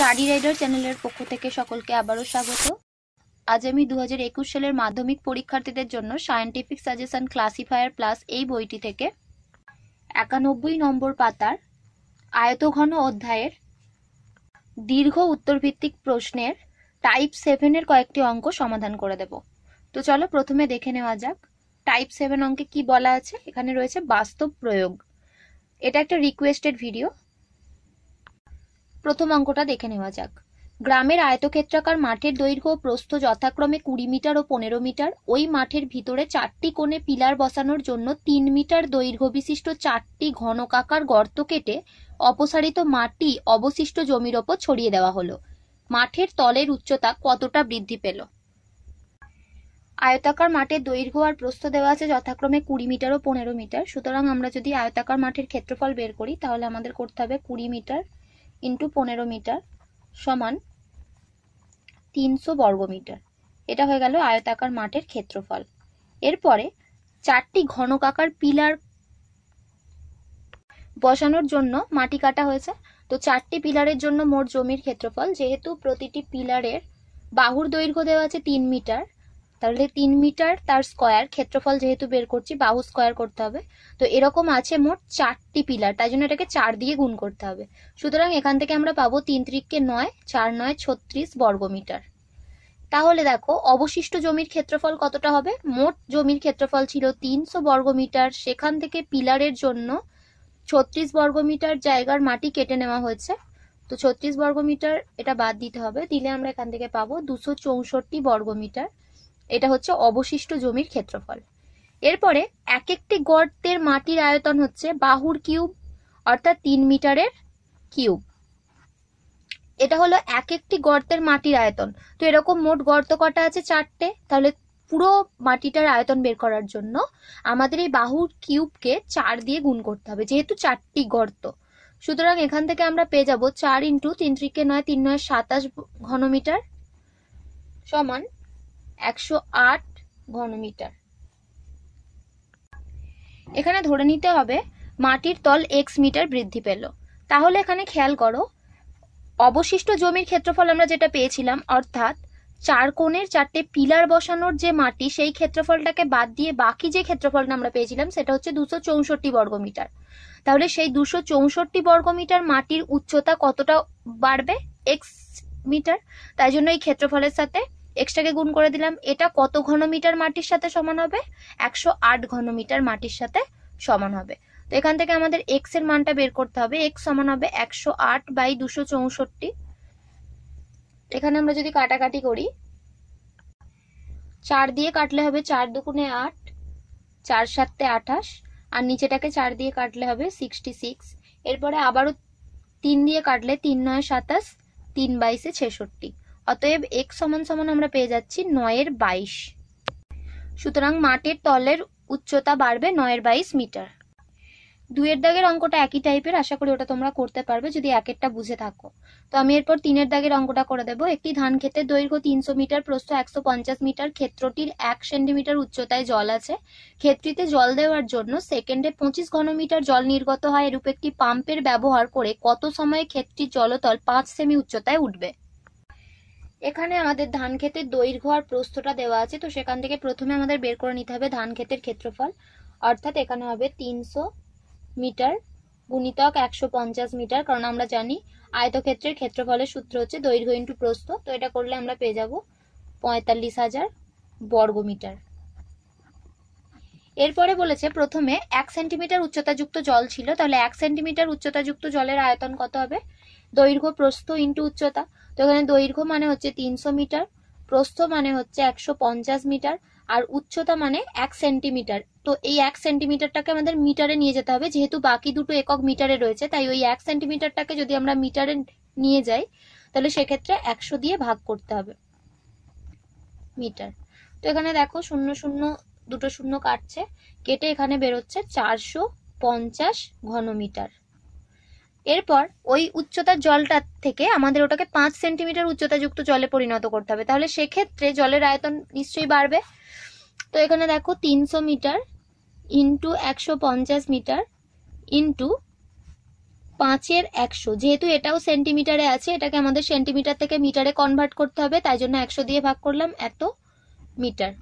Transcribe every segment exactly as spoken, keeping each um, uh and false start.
Study rider चैनलेर पक्ष थेके सकलके आबारो स्वागत। आज आमि दो हज़ार इक्कीस सालेर माध्यमिक परीक्षार्थीदेर जोन्नो साइंटिफिक साजेशन क्लासिफायर प्लस एई बोईटी थेके इक्यानब्बे नम्बर पातार आयतघन अध्यायेर दीर्घ उत्तरभित्तिक प्रश्नेर टाइप सेभेन एर कयेकटी अंक समाधान करे देब। तो चलो प्रथमे देखे नेওয়া যাক टाइप सेभेन अंके कि बला आछे। एखाने रयेछे बास्तव प्रयोग, एटा एकटा रिक्वेस्टेड भिडियो। प्रथम अंकटा देखे नेওয়া যাক। ग्रामेर आयतक्षेत्राकार माठेर दैर्घ्य प्रस्थ यथाक्रमे बीस मीटार और पंद्रह मीटार, ओई माठेर भीतरे चारटी कोणे पिलार बसानोर जोन्नो तीन मीटार दैर्घ्य विशिष्ट चारटी घनकाकार गर्त केटे अपसारित माटी अवशिष्ट जमिर ओपर छड़िये देওয়া हलो। माठेर तलेर उच्चता कतटा बृद्धि पेल? आयताकार माठेर दैर्घ्य और प्रस्थ देওয়া आछे यथाक्रमे बीस मीटार और पंद्रह मीटार, सुतरां आमरा जोदि आयताकार माठेर क्षेत्रफल बेर करी ताहले आमादेर करते होबे बीस मीटार इंटू पंद्रह मीटार समान तीन सौ वर्ग मीटार। एटा हो गेल आयताकार माठेर क्षेत्रफल। एरपरे चारटी घनकाकार पिलार बसानोर जोन्नो माटी काटा हयेछे। तो चारटी पिलारेर जोन्नो मोट जमिर क्षेत्रफल, जेहेतु प्रतिटी पिलारेर बाहुर दैर्घ्य देওয়া आछे तीन मीटार, ताहले तीन मीटार तार स्कोयार क्षेत्रफल जेहेतु बेर करछि बाहु स्कोयार करते होबे। तो एरकम आछे मोट चारटी पिलार, ताई जोन्नो एटाके चार दिये गुण करते होबे। सुतरां एखान थेके आमरा पाबो तीन त्रिके नय, चार नय छत्तीस वर्ग मीटार। ताहले देखो अवशिष्ट जमिर क्षेत्रफल कतटा होबे? मोट जमिर क्षेत्रफल छिलो तीनशो वर्ग मीटार, सेखान थेके पिलारेर जोन्नो छत्तीस वर्ग मीटार जायगार माटी केटे नेওয়া হয়েছে। तो छत्तीस वर्ग मीटार एटा बाद दिते होबे, दिले आमरा एखान थेके पाबो दुशो चौंषट्टी वर्ग मीटार। এটা হচ্ছে অবশিষ্ট জমির ক্ষেত্রফল। এরপরে এক একটি গর্তের মাটির আয়তন হচ্ছে বাহুর কিউব, অর্থাৎ তিন মিটারের কিউব। এটা হলো এক একটি গর্তের মাটির আয়তন। তো এরকম মোট গর্ত কটা আছে? চারটে। তাহলে পুরো মাটিটার আয়তন বের করার জন্য আমাদের এই বাহুর কিউবকে চার দিয়ে গুণ করতে হবে, যেহেতু চারটি গর্ত। সুতরাং এখান থেকে আমরা পেয়ে যাব চার ইন্টু তিন ত্রিকে নয়, তিন নয় সাতাশ ঘনমিটার সমান একশো আট ঘনমিটার। এখানে ধরে নিতে হবে মাটির তল এক্স মিটার বৃদ্ধি পেল। তাহলে এখানে খেয়াল করো অবশিষ্ট জমির ক্ষেত্রফল আমরা যেটা পেয়েছিলাম, অর্থাৎ চার কোণের চারটে পিলার বসানোর যে মাটি সেই ক্ষেত্রফলটাকে বাদ দিয়ে বাকি যে ক্ষেত্রফলটা আমরা পেয়েছিলাম সেটা হচ্ছে দুশো চৌষট্টি বর্গ মিটার। তাহলে সেই দুশো চৌষট্টি বর্গ মিটার মাটির উচ্চতা কতটা বাড়বে? X metre. তাই জন্য এই ক্ষেত্রফলের সাথে एक्सटाके गुण करे दिलाम। एटा कत घनमीटार माटिर साथे समान होबे? एक सौ आठ घनमीटार माटिर साथे समान होबे। तो एखान थेके आमादेर एक्स एर मानटा बेर करते होबे। एक्स समान होबे एक सौ आठ बाई दो सौ चौंसठ। एखाने आमरा जोदि काटाकाटी करी चार दिये काटले होबे चार दुगुणे आठ, चार साते अट्ठाईस आर निचेटाके चार दिये काटले होबे छियासठ। एरपरे आबारो तीन दिये काटले तीन नय सत्ताईस, तीन बाईशे छियासठ। अतएव एक समान समान आमरा पेয়ে যাচ্ছি नौ बाईस। সুতরাং মাটির তলের উচ্চতা বাড়বে नौ बाईस মিটার। দুইয়ের দাগের অঙ্কটা একই টাইপের, আশা করি ওটা তোমরা করতে পারবে যদি একটা বুঝে থাকো। তো আমি এরপর তিনের দাগের অঙ্কটা করে দেব। একটি ধান ক্ষেতের দৈর্ঘ্য तीन सौ মিটার, প্রস্থ एक सौ पचास মিটার, ক্ষেত্রটির এক সেন্টিমিটার উচ্চতায় জল আছে। ক্ষেত্রটিতে জল দেওয়ার জন্য সেকেন্ডে পঁচিশ ঘনমিটার জল নির্গত হয়। এরূপ একটি পাম্পের ব্যবহার করে কত সময়ে ক্ষেত্রটির জলতল पाँच সেমি উচ্চতায় উঠবে? এখানে আমাদের ধান ক্ষেতের দৈর্ঘ্য আর প্রস্থটা দেওয়া আছে। তো সেখান থেকে প্রথমে আমাদের বের করে নিতে হবে ধান ক্ষেতের ক্ষেত্রফল, অর্থাৎ এখানে হবে তিনশো মিটার গুণিতক একশো পঞ্চাশ মিটার। কারণ আমরা জানি আয়তক্ষেত্রের ক্ষেত্রফলের সূত্র হচ্ছে দৈর্ঘ্য ইন্টু প্রস্থ। তো এটা করলে আমরা পেয়ে যাব পঁয়তাল্লিশ হাজার বর্গ মিটার। এরপরে বলেছে প্রথমে এক সেন্টিমিটার উচ্চতাযুক্ত জল ছিল, তাহলে এক সেন্টিমিটার উচ্চতাযুক্ত জলের আয়তন কত হবে? দৈর্ঘ্য প্রস্থ ইন্টু উচ্চতা। তো এখানে দৈর্ঘ্য মানে হচ্ছে তিনশো মিটার, প্রস্থ মানে হচ্ছে একশো পঞ্চাশ মিটার আর উচ্চতা মানে এক সেন্টিমিটার। তো এই এক সেন্টিমিটারটাকে আমাদের মিটারে নিয়ে যেতে হবে, যেহেতু বাকি দুটো একক মিটারে রয়েছে। তাই ওই এক সেন্টিমিটারটাকে যদি আমরা মিটারে নিয়ে যাই তাহলে সেক্ষেত্রে একশো দিয়ে ভাগ করতে হবে মিটার। তো এখানে দেখো শূন্য শূন্য দুটো শূন্য কাটছে, কেটে এখানে বেরোচ্ছে চারশো পঞ্চাশ ঘনমিটার। এরপর ওই উচ্চতার জলটা থেকে আমাদের ওটাকে পাঁচ সেন্টিমিটার উচ্চতাযুক্ত জলে পরিণত করতে হবে, তাহলে সেক্ষেত্রে জলের আয়তন নিশ্চয়ই বাড়বে। তো এখানে দেখো তিনশো মিটার ইন্টু একশো পঞ্চাশ মিটার ইন্টু पाँचेर एकशो जेहेतु एटाओ सेंटीमिटारे आछे एटाके आमादेर सेंटीमिटार थेके मिटारे कनभार्ट करते होबे ताई जोन्नो एकशो दिये भाग करलाम एत मिटार।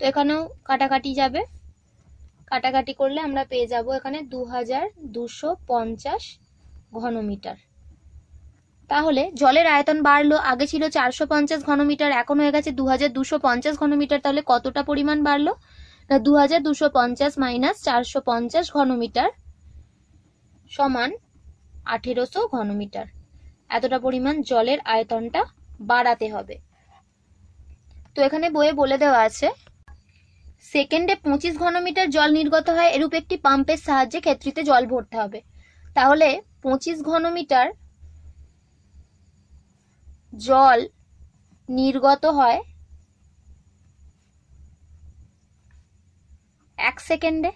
तो एखानेओ काटाकाटी जाबे, काटाकाटी करले आमरा पेये जाबो एखाने दो हजार दुशो पंचाश घनमीटार। ताहले जलेर आयतन बाड़लो, आगे छिलो चारशो पंचाश घनमीटार एखन हये गेछे दो हजार दुशो पंचाश घनमीटार। ताहले कतटा परिमाण बाड़लो ना दो हजार दुशो पंचाश माइनस चारशो पंचाश घनमीटार समान अठारोशो घनमीटार। एतटा परिमाण जलेर आयतनटा बाड़ाते हबे। तो एखाने बोये बोले देवा आछे सेकेंडे पचिस घनमीटार जल निर्गत है एरूप एक पाम्पेर साहाज्ये क्षेत्रीते जल भरते हबे। ताहले पचिस घनमीटार जल निर्गत है एक सेकेंडे।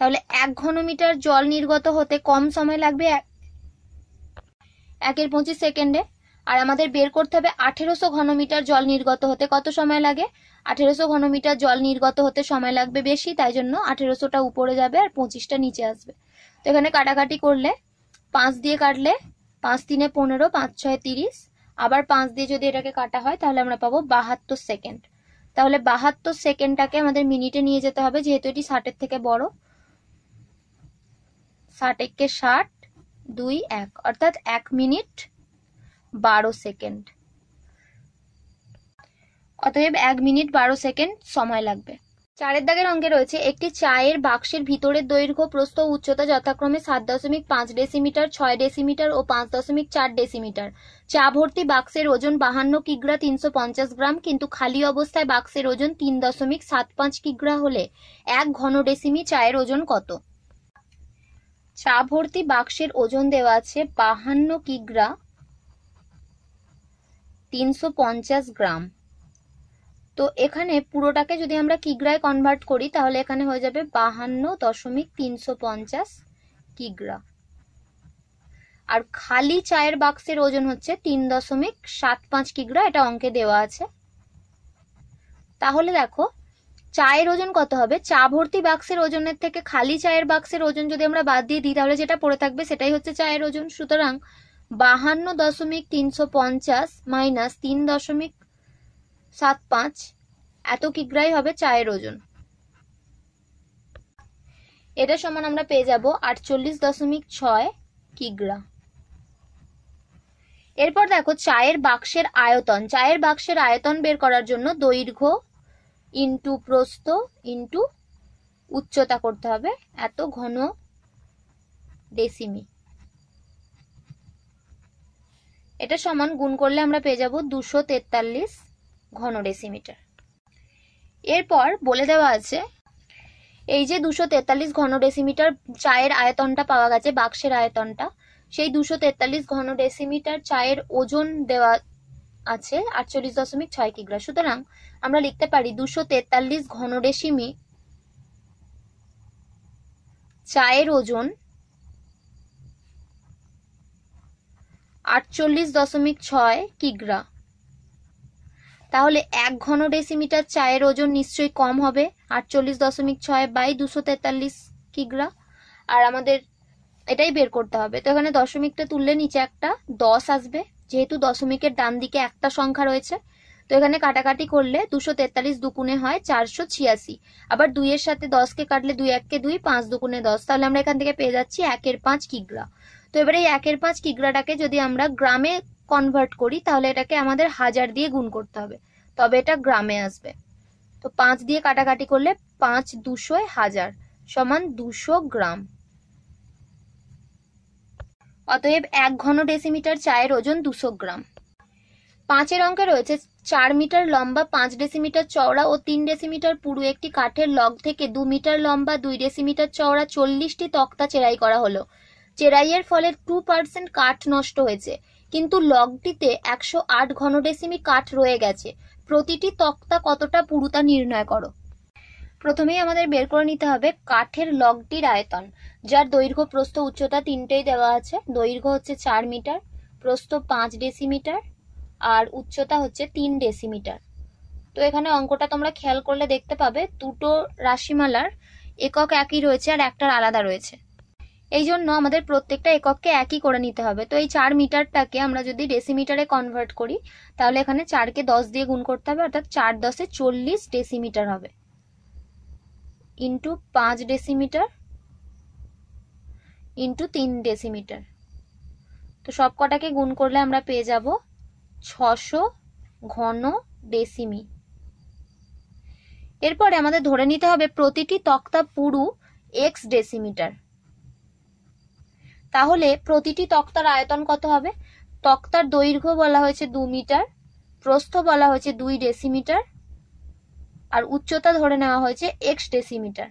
ताहले एक घनमीटार जल निर्गत होते कम समय लागबे एकेर पचिस सेकेंडे। और आमादेर बेर करते हबे अठारोशो घनमीटार जल निर्गत होते कत समय लागे। अठारोशो घनमीटार जल निर्गत होते समय लागबे बेशी ताई जन्य अठारोशोटा ऊपरे जाबे और पचिशटा नीचे आसबे। तो एखाने काटाकाटी करले पाँच दिये काटले पाँच तीने पंद्रह पाँच छय त्रिश आबार पाँच दिये जोदि एटाके काटा हय ताहले आमरा पाबो बाहात्तर सेकेंड। ताहले बाहात्तर सेकेंडटाके आमादेर मिनिटे निये जेते हबे जेहेतु एटी षाटेर थेके बड़। षाट एके षाट दुई एक अर्थात एक मिनिट बारो सेकेंड। अतएव एक मिनिट बारो सेकेंड समय लागबे। चारेर दागेर अंके रयेछे एकटी चायेर बाक्सेर भितरेर दैर्घ्य प्रस्थ उच्चता यथाक्रमे सात दशमिक पाँच डेसिमिटार छय डेसिमिटार और पाँच दशमिक चार डेसिमिटार। चा भर्ती बाक्सेर ओजन बाहान्न किग्रा तीन सौ पंचाश ग्राम किन्तु खाली अवस्थाय बाक्सेर ओजन तीन दशमिक सात पाँच किग्रा होले एक घन डेसिमी चायेर ओजन कत। चा भर्ती बाक्सेर ओजन देवा आछे बाहान्न किग्रा तीन सौ पंचाश ग्राम। तो एखाने पुरोटाके जोदि आमरा किग्राय कनभार्ट करी ताहले एखाने हये जाबे बाहान्न दशमिक तीन सौ पंचाश किग्रा। और खाली चायेर बाक्सेर ओजन होच्छे तीन दशमिक सात पाँच किग्रा एटा अंके देवा आछे। ताहले देखो चायेर ओजन कत हबे। चा भर्ती बाक्सेर ओजनेर थेके खाली चायेर बाक्सेर ओजन जोदि आमरा बाद दिये दिई ताहले जेटा पड़े थाकबे सेटाई होच्छे चायेर ओजन। सुतरां बाहान्न दशमिक तीन सौ पंचाश माइनस तीन दशमिक सात पाँच एत किग्राई हबे चायेर ओजन। एटा समान आमरा पेये जाबो आठचल्लिश दशमिक छय किग्रा। एरपर देखो चायेर बाक्सेर आयतन। चायेर बाक्सेर आयतन बेर करार जोन्नो दैर्घ्य इंटू प्रस्थ इंटू उच्चता करते हबे एत घन डेसिमी। एटा समान गुण करले आमरा पेये जाबो दुशो तेताल्लिश घन डेसिमिटार। एरपर बोले देवा आछे एई जे दुशो तेताल्लिश घन डेसिमिटार चायेर आयतनटा पावा गेछे बाक्सेर आयतनटा सेई दुशो तेताल्लिश घन डेसिमिटार चायेर ओजन देवा आछे आठचल्लिश दशमिक छय किग्रा। सुतरां आमरा लिखते पारी दुशो तेताल्लिश घन डेसिमी चायेर ओजन आठचल्लिश दशमिक छय किग्रा। ताहले एक घन डेसिमिटार चायेर ओजन निश्चय कम हबे आठचल्लिश दशमिक छय बाई दुशो तेताल्लिश किग्रा। और आमादेर एटाई बेर करते हबे। तो एखाने दशमिकटा तुलले नीचे एकटा दश आसबे जेहेतु दशमिकेर डान दिके एकटा संख्या रयेछे। तो एखाने काटाकाटी करले दुशो तेताल्लिश दुगुणे हय चारशो छियाशी। आबार दुइयेर साथे दश के काटले दुई एक के दुई पाँच दुगुणे दश। ताहले आमरा एखान थेके पेये जाच्छि एकेर पाँच किग्रा। तो एबारे एकेर पाँच किग्राटाके जोदि आमरा ग्रामे कनभार्ट करी ताहले एटाके आमादेर हजार दिये गुण करते हबे तबे एटा ग्रामे आसबे। तो पाँच दिये काटाकाटी करले पाँच दुशो हजार समान दुशो ग्राम। अतएव एक घन डेसिमिटार चायेर ओजन दुशो ग्राम। पाँचेर अंके रयेछे चार मीटार लम्बा पाँच डेसिमिटार चौड़ा और तीन डेसिमिटार पुरु एकटी काठेर लग थेके दो मीटार लम्बा दुई डेसिमिटार चौड़ा चल्लिशटी तक्ता चेराई करा हलो। चेराइयेर फले टू पार्सेंट काठ नष्ट हयेछे किन्तु लगटीते एकशो आठ घन डेसिमी काठ रये गेछे। प्रतिटी तक्ता कतटा पुरुता निर्णय करो। प्रथमेই আমাদের বের করে নিতে হবে কাঠের লগটির আয়তন যার দৈর্ঘ্য প্রস্থ উচ্চতা তিনটেই দেওয়া আছে। দৈর্ঘ্য হচ্ছে চার মিটার প্রস্থ পাঁচ ডেসিমিটার আর উচ্চতা হচ্ছে তিন ডেসিমিটার। তো এখানে অঙ্কটা তোমরা খেয়াল করলে দেখতে পাবে দুটো রাশিমালার একক একই রয়েছে আর একটার আলাদা রয়েছে। এই জন্য আমাদের প্রত্যেকটা একককে একই করে নিতে হবে। তো এই চার মিটারটাকে আমরা যদি ডেসিমিটারে কনভার্ট করি তাহলে এখানে চারকে দশ দিয়ে গুণ করতে হবে, অর্থাৎ চার দশে চল্লিশ ডেসিমিটার হবে, ইন্টু পাঁচ ডেসিমিটার ইন্টু তিন ডেসিমিটার। তো সব কটাকে গুণ করলে আমরা পেয়ে যাব ছশো ঘন ডেসিমি। এরপরে আমাদের ধরে নিতে হবে প্রতিটি তক্তা পুরু এক্স ডেসিমিটার। তাহলে প্রতিটি তক্তার আয়তন কত হবে? তক্তার দৈর্ঘ্য বলা হয়েছে দু মিটার, প্রস্থ বলা হয়েছে দুই ডেসিমিটার, আর উচ্চতা ধরে নেওয়া হয়েছে এক্স ডেসিমিটার।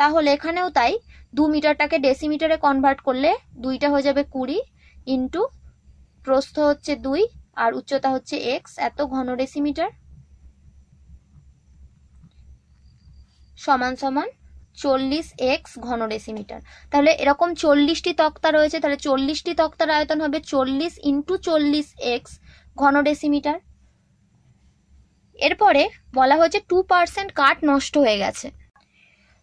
তাহলে এখানেও তাই, দু মিটারটাকে ডেসিমিটারে কনভার্ট করলে দুইটা হয়ে যাবে কুড়ি, ইন্টু প্রস্থ হচ্ছে দুই আর উচ্চতা হচ্ছে এক্স এত ঘন ডেসিমিটার, সমান সমান চল্লিশ এক্স ঘন ডেসিমিটার। তাহলে এরকম চল্লিশটি তক্তা রয়েছে, তাহলে চল্লিশটি তক্তার আয়তন হবে চল্লিশ ইন্টু চল্লিশ এক্স ঘন ডেসিমিটার। এরপরে বলা হয়েছে টু পার্সেন্ট কাঠ নষ্ট হয়ে গেছে,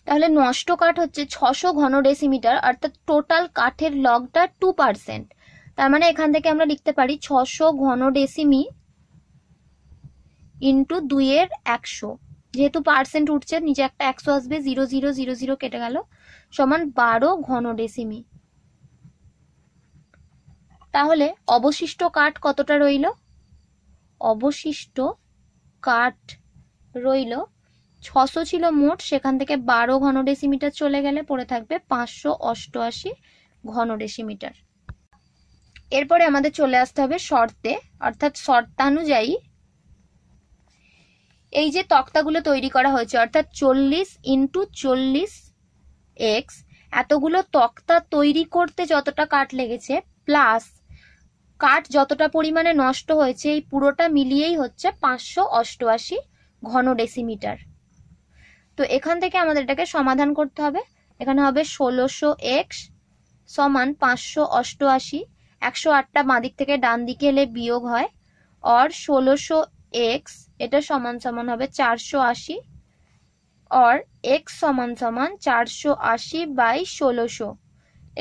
তাহলে নষ্ট কাঠ হচ্ছে ছশো ঘন ডেসিমিটার, অর্থাৎ টোটাল কাঠের লগটা টু পার্সেন্ট। তার মানে এখান থেকে আমরা লিখতে পারি ছশো ঘন ডেসিমি ইন্টু দুইয়ের একশো, যেহেতু পার্সেন্ট উঠছে নিচে একটা একশো আসবে, জিরো জিরো জিরো জিরো কেটে গেল, সমান বারো ঘন ডেসিমি। তাহলে অবশিষ্ট কাঠ কতটা রইল? অবশিষ্ট কাঠ রইল ছশো ছিল মোট, সেখান থেকে বারো ঘন ডেসিমিটার চলে গেলে পড়ে থাকবে পাঁচশো অষ্টআশি ঘন ডেসিমিটার। এরপরে আমাদের চলে আসতে হবে শর্তে, অর্থাৎ শর্তানুযায়ী এই যে তক্তাগুলো তৈরি করা হয়েছে, অর্থাৎ চল্লিশ ইন্টু চল্লিশ এক্স এতগুলো তক্তা তৈরি করতে যতটা কাঠ লেগেছে প্লাস কাঠ যতটা পরিমাণে নষ্ট হয়েছে, এই পুরোটা মিলিয়েই হচ্ছে পাঁচশো অষ্টআশি ঘন ডেসিমিটার। তো এখান থেকে আমাদের এটাকে সমাধান করতে হবে। এখানে হবে ষোলোশো এক্স সমান পাঁচশো অষ্টআশি, একশো আটটা বাঁদিক থেকে ডান দিকে এলে বিয়োগ হয়, আর ষোলোশো এক্স এটা সমান সমান হবে চারশো আশি, আর এক্স সমান সমান চারশো আশি বাই ষোলোশো।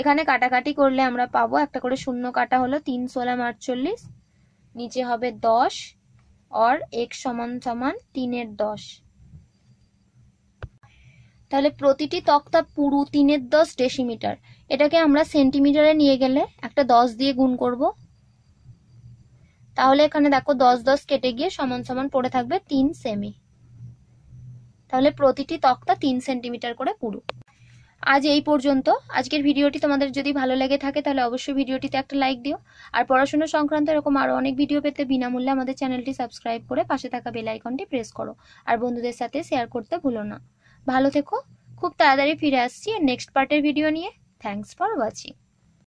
এখানে কাটাকাটি করলে আমরা পাবো একটা করে শূন্য কাটা হলো, তিন ষোলাম আটচল্লিশ, নিচে হবে দশ, আর এক্স সমান সমান তিনের দশ। তাহলে প্রতিটি তক্তা পুরু তিনের দশ ডেসিমিটার, এটাকে আমরা সেন্টিমিটারে নিয়ে গেলে একটা দশ দিয়ে গুণ করব। তাহলে এখানে দেখো দশ দশ কেটে গিয়ে সমান সমান পড়ে থাকবে তিন সেমি। তাহলে প্রতিটি তক্তা তিন সেন্টিমিটার করে পুরু। আজ এই পর্যন্ত। আজকের ভিডিওটি তোমাদের যদি ভালো লেগে থাকে তাহলে অবশ্যই ভিডিওটিতে একটা লাইক দিও, আর পড়াশোনা সংক্রান্ত এরকম আরও অনেক ভিডিও পেতে বিনামূল্যে আমাদের চ্যানেলটি সাবস্ক্রাইব করে পাশে থাকা বেল আইকনটি প্রেস করো, আর বন্ধুদের সাথে শেয়ার করতে ভুলো না। ভালো থেকো, খুব তাড়াতাড়ি ফিরে আসছি নেক্সট পার্টের ভিডিও নিয়ে। Thanks for watching.